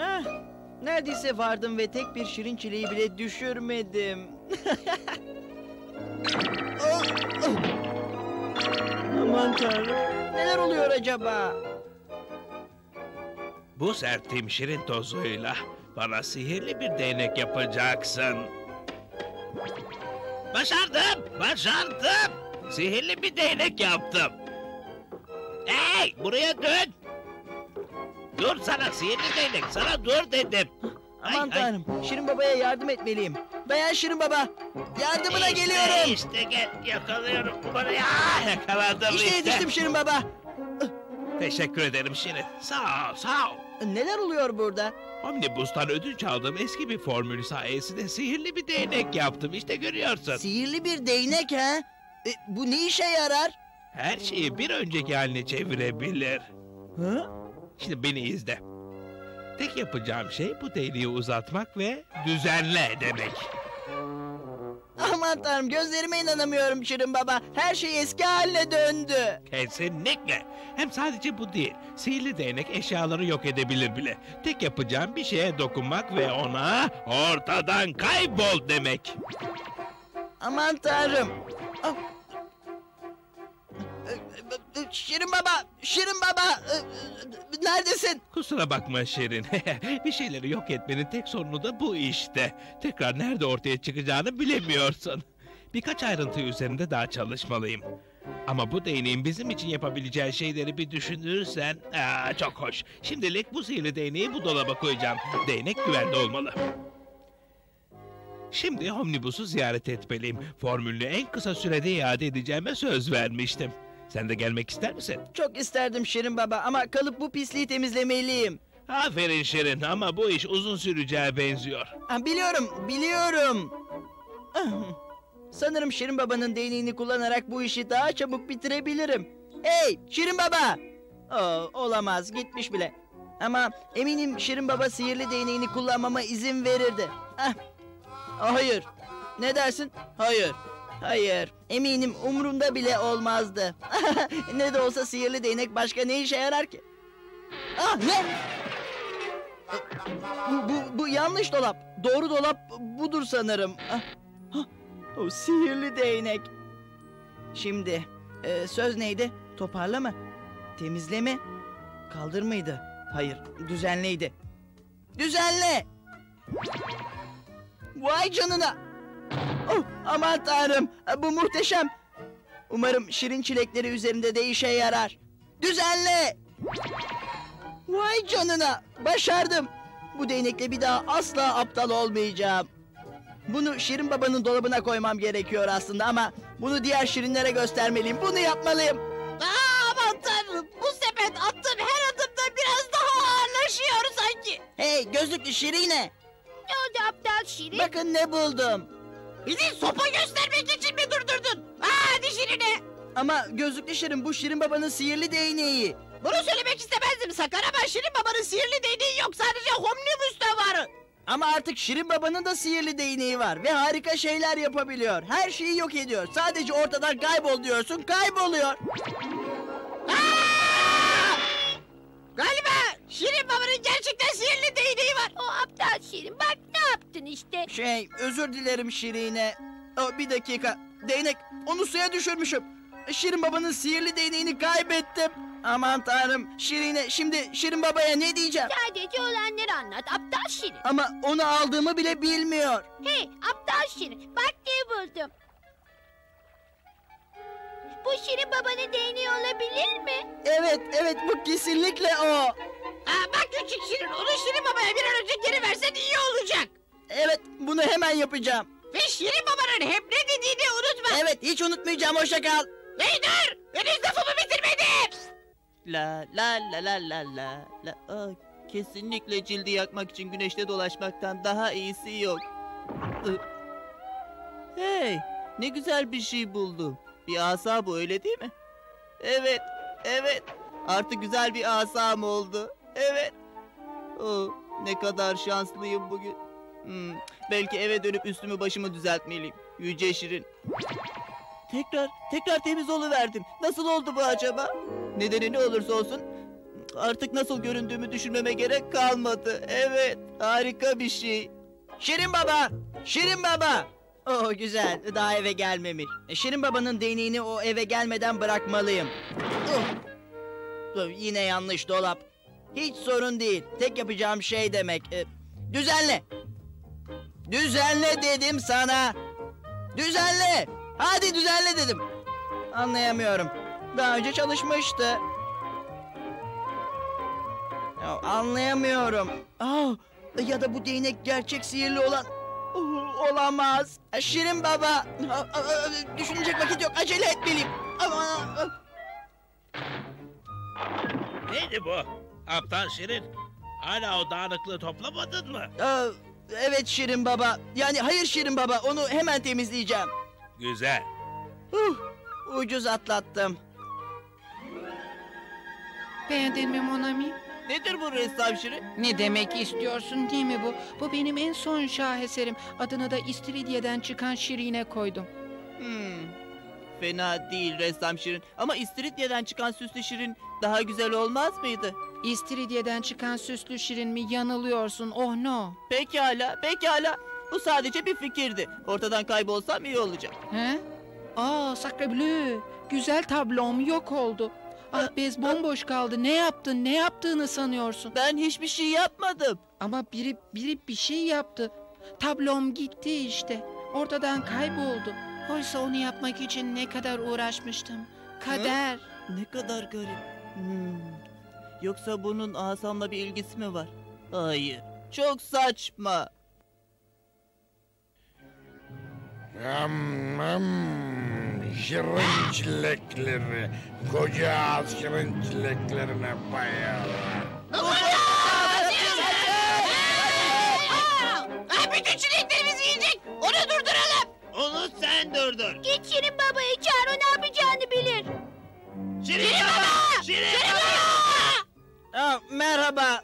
Heh, neredeyse vardım ve tek bir şirin çileği bile düşürmedim. Oh, oh. Aman Tanrım, neler oluyor acaba? Bu serttiğim şirin tozuyla bana sihirli bir değnek yapacaksın. Başardım, başardım. Sihirli bir değnek yaptım. Hey, buraya dön. Dur sana sihirli değnek, sana dur dedim. Aman Tanrım, Şirin Baba'ya yardım etmeliyim. Dayan Şirin Baba, yardımına geliyorum. İşte gel, yakalıyorum buraya. Yakaladım işte. İşte yetiştim Şirin Baba. Teşekkür ederim Şirin, sağ ol, sağ ol. Neler oluyor burada? Omnibus'tan ödünç aldığım eski bir formül sayesinde sihirli bir değnek yaptım, işte görüyorsun. Sihirli bir değnek ha? Bu ne işe yarar? Her şeyi bir önceki haline çevirebilir. Ha? Şimdi beni izle. Tek yapacağım şey bu değneği uzatmak ve düzenle demek. Aman Tanrım, gözlerime inanamıyorum Şirin Baba. Her şey eski haline döndü. Kesinlikle. Hem sadece bu değil. Sihirli değnek eşyaları yok edebilir bile. Tek yapacağım bir şeye dokunmak ve ona ortadan kaybol demek. Aman Tanrım. Ah. Şirin Baba, Şirin Baba, neredesin? Kusura bakma Şirin, bir şeyleri yok etmenin tek sorunu da bu işte. Tekrar nerede ortaya çıkacağını bilemiyorsun. Birkaç ayrıntı üzerinde daha çalışmalıyım. Ama bu değneğin bizim için yapabileceği şeyleri bir düşünürsen, çok hoş. Şimdilik bu sihirli değneği bu dolaba koyacağım. Değnek güvende olmalı. Şimdi Omnibus'u ziyaret etmeliyim. Formülünü en kısa sürede iade edeceğime söz vermiştim. Sen de gelmek ister misin? Çok isterdim Şirin Baba ama kalıp bu pisliği temizlemeliyim. Aferin Şirin ama bu iş uzun süreceğe benziyor. Biliyorum, biliyorum. Sanırım Şirin Baba'nın değneğini kullanarak bu işi daha çabuk bitirebilirim. Hey Şirin Baba! Oo, olamaz, gitmiş bile. Ama eminim Şirin Baba sihirli değneğini kullanmama izin verirdi. Ah. Hayır. Ne dersin? Hayır. Hayır, eminim umurumda bile olmazdı. Ne de olsa sihirli değnek başka ne işe yarar ki? Ah ne? Bu yanlış dolap. Doğru dolap budur sanırım. O sihirli değnek. Şimdi söz neydi? Toparlama, temizleme, kaldırmaydı. Hayır, düzenleydi. Düzenle. Vay canına. Oh, aman Tanrım, bu muhteşem. Umarım şirin çilekleri üzerinde de işe yarar. Düzenle. Vay canına, başardım. Bu değnekle bir daha asla aptal olmayacağım. Bunu Şirin Baba'nın dolabına koymam gerekiyor aslında ama bunu diğer şirinlere göstermeliyim. Bunu yapmalıyım. Aman Tanrım, bu sepet attığım her adımda biraz daha ağırlaşıyor sanki. Hey gözlüklü şirine. Ne oldu aptal şirin? Bakın ne buldum. Bizi sopa göstermek için mi durdurdun? Hadi Şirin'e! Ama gözlüklü Şirin, bu Şirin Baba'nın sihirli değneği. Bunu söylemek istemezdim Sakar ama Şirin Baba'nın sihirli değneği yok, sadece Omnibus'ta var. Ama artık Şirin Baba'nın da sihirli değneği var ve harika şeyler yapabiliyor. Her şeyi yok ediyor, sadece ortadan kaybol diyorsun, kayboluyor. Aa! Galiba Şirin Baba'nın gerçekten sihirli değneği var. O aptal Şirin, bak ne yaptın işte. Şey, özür dilerim Şirin'e. Bir dakika, değnek, onu suya düşürmüşüm. Şirin Baba'nın sihirli değneğini kaybettim. Aman Tanrım, Şirin'e, şimdi Şirin Baba'ya ne diyeceğim? Sadece olanları anlat, aptal Şirin. Ama onu aldığımı bile bilmiyor. Hey, aptal Şirin, bak ne buldum. Bu Şirin Baba'nın değneği olabilir mi? Evet, evet, bu kesinlikle o. Bak küçük Şirin, onu Şirin Baba'ya bir an önce geri versen iyi olacak. Evet, bunu hemen yapacağım. Ve Şirin Baba'nın hep ne dediğini unutma. Evet, hiç unutmayacağım, hoşça kal. Hey dur, henüz lafımı bitirmedim. La la la la la la la. Oh, kesinlikle cildi yakmak için güneşte dolaşmaktan daha iyisi yok. Hey, ne güzel bir şey buldum. Bir asa bu, öyle değil mi? Evet, evet. Artık güzel bir asam oldu. Evet. Oh, ne kadar şanslıyım bugün. Belki eve dönüp üstümü başımı düzeltmeliyim. Yüce Şirin. Tekrar temiz oluverdim. Nasıl oldu bu acaba? Nedeni ne olursa olsun Artık nasıl göründüğümü düşünmeme gerek kalmadı. Evet, harika bir şey. Şirin Baba! Şirin Baba! Oh güzel, daha eve gelmemiş. Şirin Baba'nın değneğini o eve gelmeden bırakmalıyım. Yine yanlış dolap. Hiç sorun değil. Tek yapacağım şey demek. Düzenle! Düzenle dedim sana! Düzenle! Hadi düzenle dedim. Anlayamıyorum. Daha önce çalışmıştı. Anlayamıyorum. Ya da bu değnek gerçek sihirli olan... Olamaz. Şirin Baba. Düşünecek vakit yok. Acele etmeliyim. Neydi bu? Aptal Şirin. Hala o dağınıklığı toplamadın mı? Evet Şirin Baba. Yani hayır Şirin Baba. Onu hemen temizleyeceğim. Güzel. Ucuz atlattım. Beğendin mi Mon Ami? Nedir bu ressam Şirin? Ne demek istiyorsun değil mi bu? Bu benim en son şaheserim. Adını da İstiridye'den çıkan Şirin'e koydum. Fena değil ressam Şirin. Ama İstiridye'den çıkan süslü Şirin daha güzel olmaz mıydı? İstiridye'den çıkan süslü Şirin mi? Yanılıyorsun. Oh no. Pekala, pekala. Bu sadece bir fikirdi. Ortadan kaybolsam iyi olacak. He? Sacre bleu. Güzel tablom yok oldu. Bez bomboş kaldı. Ne yaptın? Ne yaptığını sanıyorsun? Ben hiçbir şey yapmadım. Ama biri bir şey yaptı. Tablom gitti işte. Ortadan kayboldu. Oysa onu yapmak için ne kadar uğraşmıştım. Kader. Ne kadar garip. Yoksa bunun asamla bir ilgisi mi var? Hayır. Çok saçma. Şirin çilekleri, koca ağız şirin çileklerine bayılır. Bütün çileklerimizi yiyecek, onu durduralım. Onu sen durdur. Git Şirin Baba'yı çağır, o ne yapacağını bilir. Şirin Baba! Şirin Baba! Merhaba.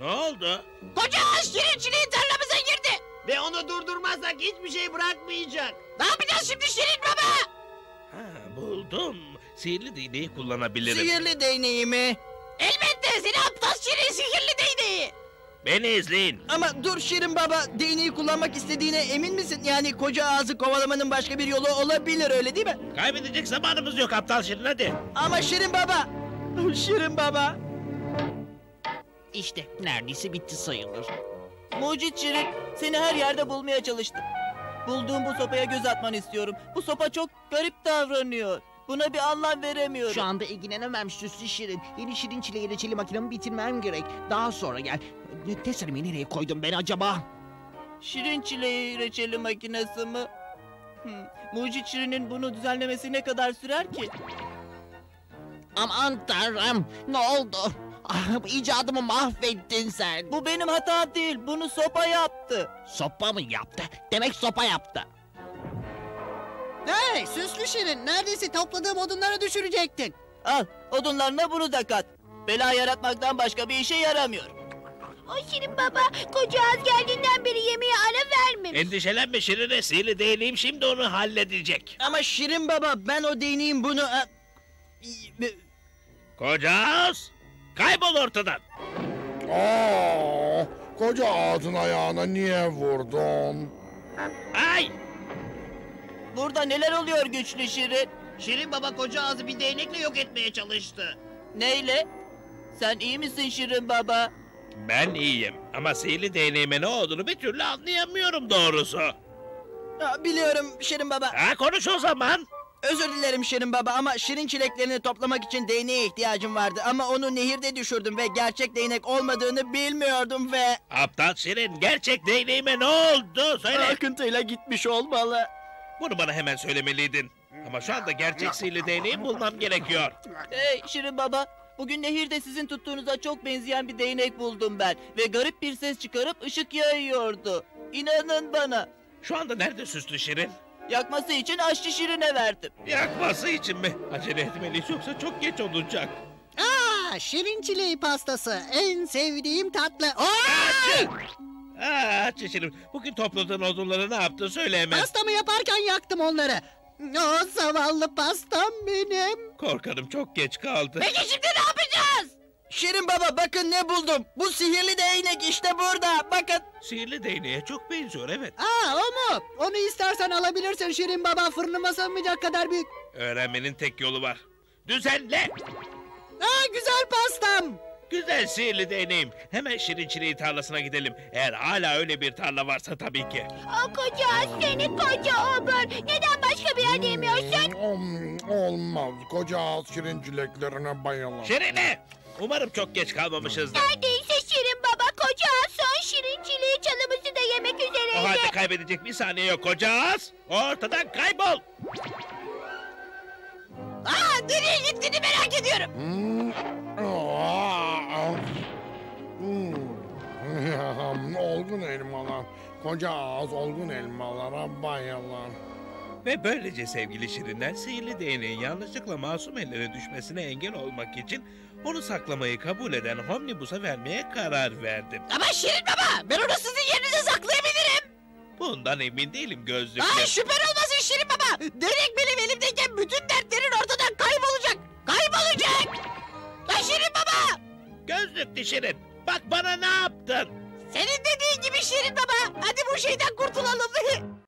Ne oldu? Koca ağız şirin çileği tarlamıza girdi. Ve onu durdurmazsak hiçbir şey bırakmayacak. Ne yapacağız şimdi Şirin Baba? Buldum. Sihirli değneği kullanabilirim. Sihirli değneği mi? Elbette seni aptal Şirin sihirli değneği. Beni izleyin. Ama dur Şirin Baba, değneği kullanmak istediğine emin misin? Yani koca ağzı kovalamanın başka bir yolu olabilir, öyle değil mi? Kaybedecek zamanımız yok aptal Şirin, hadi. Ama Şirin Baba. Şirin Baba. İşte neredeyse bitti sayılır. Mucit Şirin, seni her yerde bulmaya çalıştım. Bulduğum bu sopaya göz atmanı istiyorum. Bu sopa çok garip davranıyor. Buna bir anlam veremiyorum. Şu anda ilgilenemem süslü Şirin. Yeni şirin çileği reçeli makinemi bitirmem gerek. Daha sonra gel. Teselimi nereye koydun ben acaba? Şirin çileği reçeli makinesi mi? Mucit Şirin'in bunu düzenlemesi ne kadar sürer ki? Aman Tanrım, ne oldu? İcadımı mahvettin sen. Bu benim hata değil. Bunu sopa yaptı. Sopa mı yaptı? Demek sopa yaptı. Hey süslü Şirin, neredeyse topladığım odunları düşürecektin. Al odunlarına bunu da kat. Bela yaratmaktan başka bir işe yaramıyor. O Şirin Baba koca ağız geldiğinden beri yemeğe ara vermemiş. Endişelenme Şirin'e, sihirli değneğim şimdi onu halledecek. Ama Şirin Baba, ben o değneğim bunu... Koca ağız! Kaybol ortadan! Koca ağzın ayağına niye vurdun? Ay! Burada neler oluyor güçlü Şirin? Şirin Baba koca ağzı bir değnekle yok etmeye çalıştı. Neyle? Sen iyi misin Şirin Baba? Ben iyiyim ama sihirli değneğime ne olduğunu bir türlü anlayamıyorum doğrusu. Biliyorum Şirin Baba. Konuş o zaman. Özür dilerim Şirin Baba ama şirin çileklerini toplamak için değneğe ihtiyacım vardı. Ama onu nehirde düşürdüm ve gerçek değnek olmadığını bilmiyordum ve... Aptal Şirin, gerçek değneğime ne oldu? Söyle. Akıntıyla gitmiş olmalı. Bunu bana hemen söylemeliydin. Ama şu anda gerçek sihirli değneği bulmam gerekiyor. Hey Şirin Baba, bugün nehirde sizin tuttuğunuza çok benzeyen bir değnek buldum ben. Ve garip bir ses çıkarıp ışık yayıyordu. İnanın bana. Şu anda nerede süslü Şirin? Yakması için aşçı Şirin'e verdim. Yakması için mi? Acele etmeliyiz yoksa çok geç olacak. Şirin çileği pastası. En sevdiğim tatlı. Aşçı Şirin, bugün topladığın odunları ne yaptın söyle hemen. Pastamı yaparken yaktım onları. O zavallı pastam benim. Korkarım çok geç kaldı. Peki şimdi ne yapacağız? Şirin baba bakın ne buldum. Bu sihirli değnek işte burada. Bakın. Sihirli değneğe çok benziyor evet. Aa o mu? Onu istersen alabilirsin Şirin baba. Fırınıma sığmayacak kadar büyük. Öğrenmenin tek yolu var. Düzenle. Aa güzel pastam. Güzel sihirli değneğim. Hemen Şirin çileği tarlasına gidelim. Eğer hala öyle bir tarla varsa tabii ki. O koca seni koca obur. Neden başka bir yer demiyorsun? Olmaz. Koca ağız Şirin çileklerine bayılır. Şirin'e! Umarım çok geç kalmamışızdır. Neredeyse Şirin baba. Koca ağız son Şirin çileği çalımızı da yemek üzereydi. O halde kaybedecek bir saniye yok. Koca ağız ortadan kaybol. Aa nereye gittiğini merak ediyorum. Olgun elmalar, koca ağız olgun elmalara bayılır. Ve böylece sevgili Şirinler, sihirli değneğin yanlışlıkla masum ellere düşmesine engel olmak için onu saklamayı kabul eden Homnibus'a vermeye karar verdim. Ama Şirin baba, ben onu sizin yerinize saklayabilirim. Bundan emin değilim gözlüklü. Aa şüphen olmasın Şirin baba, direkt benim elimdeyken bütün dertlerin ortadan kaybolacak, kaybolacak. Ay Şirin baba! Gözlüklü Şirin, bak bana ne yaptın? Senin dediğin gibi Şirin baba, hadi bu şeyden kurtulalım.